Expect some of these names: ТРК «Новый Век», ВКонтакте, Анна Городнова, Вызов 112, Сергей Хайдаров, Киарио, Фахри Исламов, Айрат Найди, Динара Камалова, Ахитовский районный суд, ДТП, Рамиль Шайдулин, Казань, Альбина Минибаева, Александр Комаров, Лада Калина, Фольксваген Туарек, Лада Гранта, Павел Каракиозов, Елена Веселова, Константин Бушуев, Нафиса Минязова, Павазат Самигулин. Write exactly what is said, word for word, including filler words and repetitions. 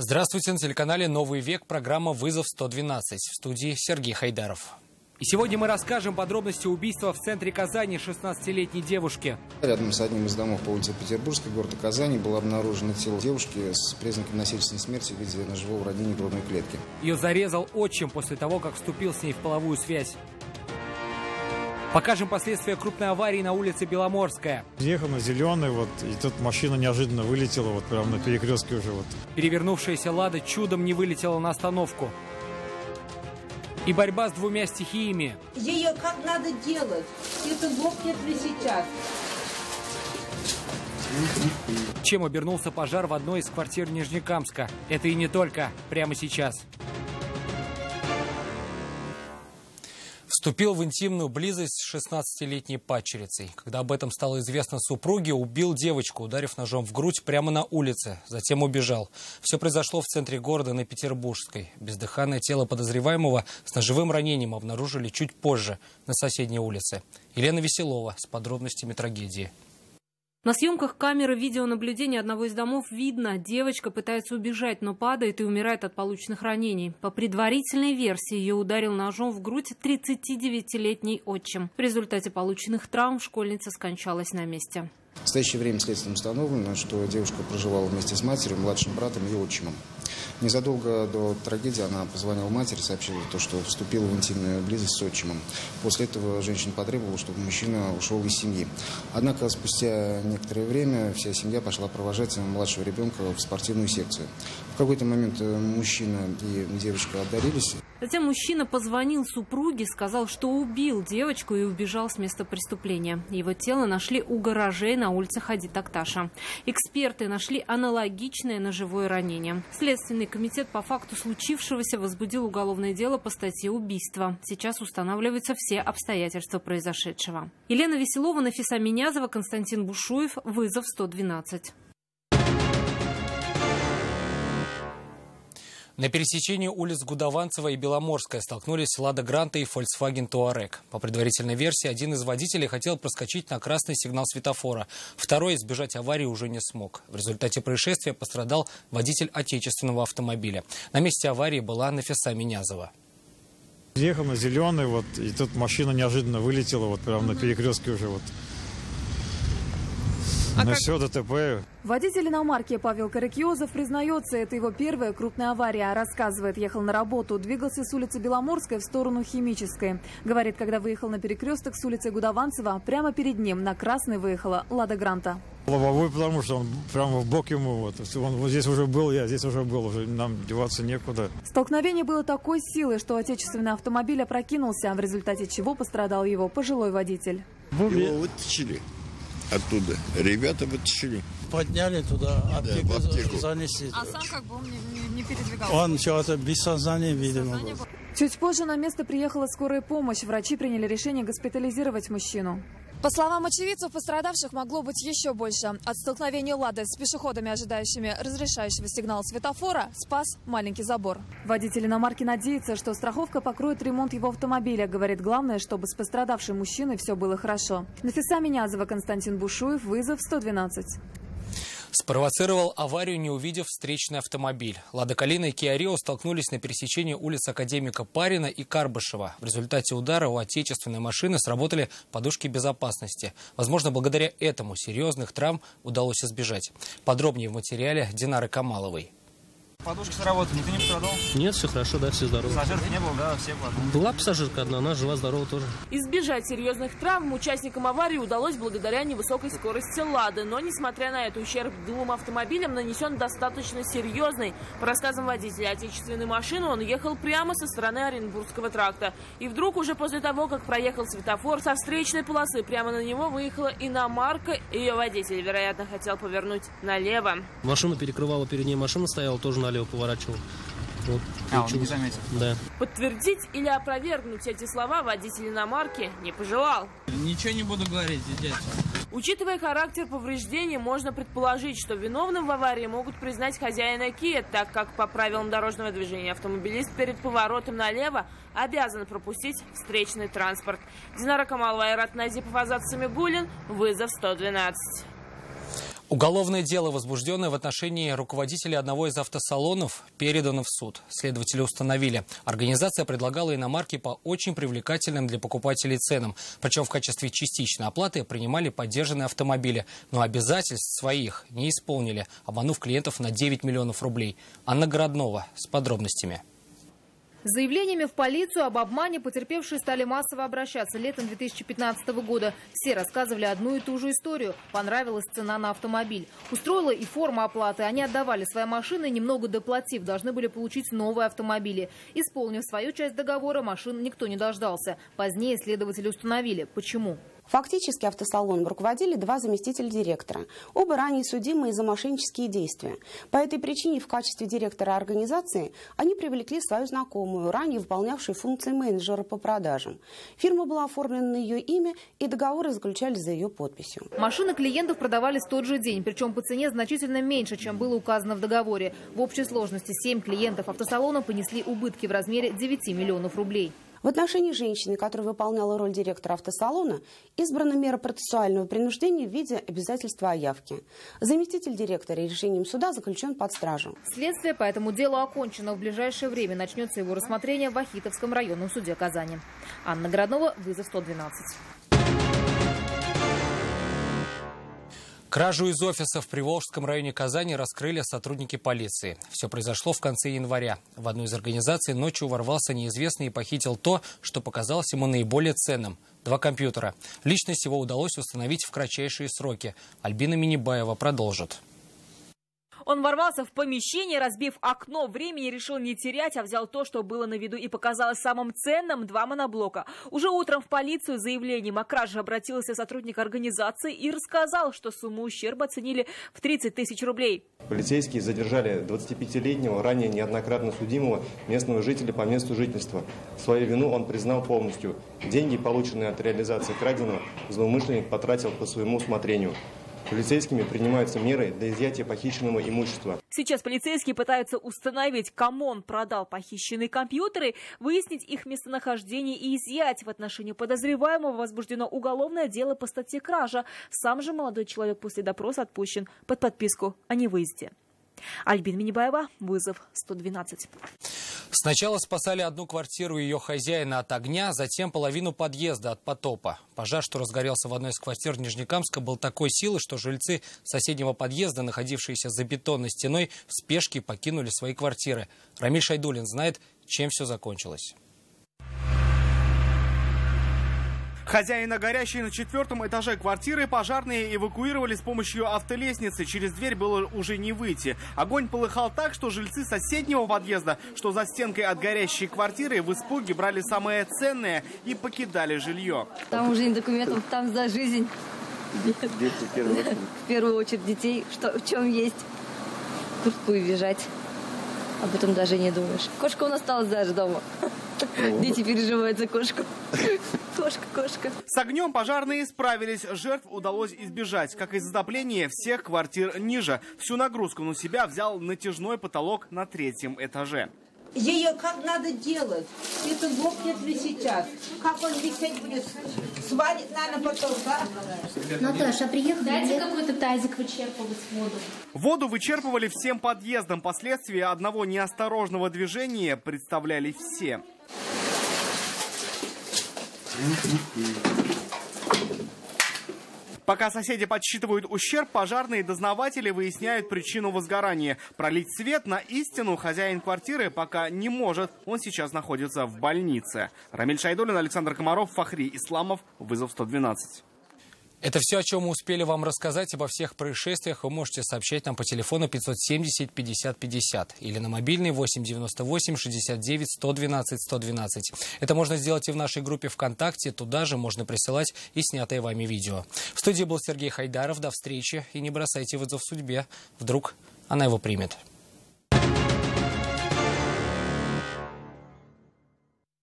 Здравствуйте, на телеканале «Новый век», программа «Вызов сто двенадцать». В студии Сергей Хайдаров. И сегодня мы расскажем подробности убийства в центре Казани шестнадцатилетней девушки. Рядом с одним из домов по улице Петербургской города Казани было обнаружено тело девушки с признаками насильственной смерти в виде ножевого ранения грудной клетки. Ее зарезал отчим после того, как вступил с ней в половую связь. Покажем последствия крупной аварии на улице Беломорская. Ехал на зеленый, вот, и тут машина неожиданно вылетела, вот прямо на перекрестке уже. Вот. Перевернувшаяся «Лада» чудом не вылетела на остановку. И борьба с двумя стихиями. Ее как надо делать? Это глохнет ли сейчас? Чем обернулся пожар в одной из квартир Нижнекамска? Это и не только. Прямо сейчас. Вступил в интимную близость с шестнадцатилетней падчерицей. Когда об этом стало известно супруге, убил девочку, ударив ножом в грудь прямо на улице. Затем убежал. Все произошло в центре города на Петербургской. Бездыханное тело подозреваемого с ножевым ранением обнаружили чуть позже на соседней улице. Елена Веселова с подробностями трагедии. На съемках камеры видеонаблюдения одного из домов видно, девочка пытается убежать, но падает и умирает от полученных ранений. По предварительной версии, ее ударил ножом в грудь тридцатидевятилетний отчим. В результате полученных травм школьница скончалась на месте. В настоящее время следствием установлено, что девушка проживала вместе с матерью, младшим братом и отчимом. Незадолго до трагедии она позвонила матери, сообщила то, что вступила в интимную близость с отчимом. После этого женщина потребовала, чтобы мужчина ушел из семьи. Однако спустя некоторое время вся семья пошла провожать младшего ребенка в спортивную секцию. В какой-то момент мужчина и девушка отдарились. Затем мужчина позвонил супруге, сказал, что убил девочку и убежал с места преступления. Его тело нашли у гаражей на улице Хади Такташа. Эксперты нашли аналогичное ножевое ранение. Следственный комитет по факту случившегося возбудил уголовное дело по статье убийства. Сейчас устанавливаются все обстоятельства произошедшего. Елена Веселова, Нафиса Минязова, Константин Бушуев. Вызов сто двенадцать. На пересечении улиц Гудаванцева и Беломорская столкнулись «Лада Гранта» и «Фольксваген Туарек». По предварительной версии, один из водителей хотел проскочить на красный сигнал светофора. Второй избежать аварии уже не смог. В результате происшествия пострадал водитель отечественного автомобиля. На месте аварии была Нафиса Минязова. Ехал на зеленый, вот, и тут машина неожиданно вылетела, вот прямо на перекрестке уже. Вот. А ну как... все, ДТП. Водитель иномарки Павел Каракиозов признается, это его первая крупная авария. Рассказывает, ехал на работу, двигался с улицы Беломорской в сторону Химической. Говорит, когда выехал на перекресток с улицы Гудаванцева, прямо перед ним на красный выехала «Лада Гранта». Лобовой, потому что он прямо в бок ему. Вот. Он вот здесь уже был, я здесь уже был, уже нам деваться некуда. Столкновение было такой силы, что отечественный автомобиль опрокинулся, в результате чего пострадал его пожилой водитель. Его вытащили. Оттуда ребята вытащили. Подняли туда, аптеку, да, аптеку. занесли. А сам как бы он не, не передвигался? Он чего-то без сознания, видимо. Был. Чуть позже на место приехала скорая помощь. Врачи приняли решение госпитализировать мужчину. По словам очевидцев, пострадавших могло быть еще больше. От столкновения «Лады» с пешеходами, ожидающими разрешающего сигнала светофора, спас маленький забор. Водитель иномарки надеется, что страховка покроет ремонт его автомобиля. Говорит, главное, чтобы с пострадавшим мужчиной все было хорошо. Нафиса Минязова, Константин Бушуев, «Вызов сто двенадцать». Спровоцировал аварию, не увидев встречный автомобиль. «Лада Калина» и «Киарио» столкнулись на пересечении улиц Академика Парина и Карбышева. В результате удара у отечественной машины сработали подушки безопасности. Возможно, благодаря этому серьезных травм удалось избежать. Подробнее в материале Динары Камаловой. Подушки сработали, никто не пострадал? Нет, все хорошо, да, все здоровы. Пассажирки не было, да, все подумали. Была пассажирка одна, она жива-здорова тоже. Избежать серьезных травм участникам аварии удалось благодаря невысокой скорости «Лады». Но, несмотря на это, ущерб двум автомобилям нанесен достаточно серьезный. По рассказам водителя отечественной машины, он ехал прямо со стороны Оренбургского тракта. И вдруг, уже после того, как проехал светофор, со встречной полосы прямо на него выехала иномарка. Ее водитель, вероятно, хотел повернуть налево. Машину перекрывала, перед ней машина стояла, тоже на налево поворачивал. Вот, а, он не заметил. Да. Подтвердить или опровергнуть эти слова водитель иномарки не пожелал. Ничего не буду говорить, дядя. Учитывая характер повреждений, можно предположить, что виновным в аварии могут признать хозяина «Киа», так как по правилам дорожного движения автомобилист перед поворотом налево обязан пропустить встречный транспорт. Динара Камалова, Айрат Найди, Павазат Самигулин. Вызов сто двенадцать. Уголовное дело, возбужденное в отношении руководителя одного из автосалонов, передано в суд. Следователи установили, организация предлагала иномарки по очень привлекательным для покупателей ценам. Причем в качестве частичной оплаты принимали подержанные автомобили. Но обязательств своих не исполнили, обманув клиентов на девять миллионов рублей. Анна Городнова с подробностями. Заявлениями в полицию об обмане потерпевшие стали массово обращаться летом две тысячи пятнадцатого года. Все рассказывали одну и ту же историю. Понравилась цена на автомобиль. Устроила и форма оплаты. Они отдавали свои машины, немного доплатив, должны были получить новые автомобили. Исполнив свою часть договора, машин никто не дождался. Позднее следователи установили, почему. Фактически автосалоном руководили два заместителя директора, оба ранее судимые за мошеннические действия. По этой причине в качестве директора организации они привлекли свою знакомую, ранее выполнявшую функции менеджера по продажам. Фирма была оформлена на ее имя, и договоры заключались за ее подписью. Машины клиентов продавались в тот же день, причем по цене значительно меньше, чем было указано в договоре. В общей сложности семь клиентов автосалона понесли убытки в размере девяти миллионов рублей. В отношении женщины, которая выполняла роль директора автосалона, избрана мера процессуального принуждения в виде обязательства о явке. Заместитель директора решением суда заключен под стражу. Следствие по этому делу окончено. В ближайшее время начнется его рассмотрение в Ахитовском районном суде Казани. Анна Городнова, «Вызов сто двенадцать». Кражу из офиса в Приволжском районе Казани раскрыли сотрудники полиции. Все произошло в конце января. В одну из организаций ночью ворвался неизвестный и похитил то, что показалось ему наиболее ценным – два компьютера. Личность его удалось установить в кратчайшие сроки. Альбина Минибаева продолжит. Он ворвался в помещение, разбив окно. Времени решил не терять, а взял то, что было на виду и показалось самым ценным – два моноблока. Уже утром в полицию с заявлением о краже обратился сотрудник организации и рассказал, что сумму ущерба оценили в тридцать тысяч рублей. Полицейские задержали двадцатипятилетнего, ранее неоднократно судимого местного жителя по месту жительства. Свою вину он признал полностью. Деньги, полученные от реализации краденого, злоумышленник потратил по своему усмотрению. Полицейскими принимаются меры для изъятия похищенного имущества. Сейчас полицейские пытаются установить, кому он продал похищенные компьютеры, выяснить их местонахождение и изъять. В отношении подозреваемого возбуждено уголовное дело по статье кража. Сам же молодой человек после допроса отпущен под подписку о невыезде. Альбина Минибаева, «Вызов сто двенадцать». Сначала спасали одну квартиру ее хозяина от огня, затем половину подъезда от потопа. Пожар, что разгорелся в одной из квартир Нижнекамска, был такой силы, что жильцы соседнего подъезда, находившиеся за бетонной стеной, в спешке покинули свои квартиры. Рамиль Шайдулин знает, чем все закончилось. Хозяина горящей на четвертом этаже квартиры пожарные эвакуировали с помощью автолестницы. Через дверь было уже не выйти. Огонь полыхал так, что жильцы соседнего подъезда, что за стенкой от горящей квартиры, в испуге брали самое ценное и покидали жилье. Там уже не документов, там за жизнь. Дети в первую очередь. В первую очередь детей, что, в чем есть. Куртку бежать. Об этом даже не думаешь. Кошка у нас осталась даже дома. Дети переживают за кошку. Кошка, кошка. С огнем пожарные справились. Жертв удалось избежать. Как и затопление всех квартир ниже. Всю нагрузку на себя взял натяжной потолок на третьем этаже. Ее как надо делать? Это глохнет ли сейчас? Как он висеть будет? Свалит, наверное, потом, да? Наташа, приехали? Дайте какой-то тазик вычерпывать воду. Воду вычерпывали всем подъездом. Последствия одного неосторожного движения представляли все. Пока соседи подсчитывают ущерб, пожарные и дознаватели выясняют причину возгорания. Пролить свет на истину хозяин квартиры пока не может. Он сейчас находится в больнице. Рамиль Шайдулин, Александр Комаров, Фахри Исламов, «Вызов сто двенадцать». Это все, о чем мы успели вам рассказать. Обо всех происшествиях вы можете сообщать нам по телефону пятьсот семьдесят пятьдесят пятьдесят или на мобильный восемь девяносто восемь шестьдесят девять сто двенадцать сто двенадцать. Это можно сделать и в нашей группе ВКонтакте. Туда же можно присылать и снятые вами видео. В студии был Сергей Хайдаров. До встречи. И не бросайте вызов судьбе. Вдруг она его примет.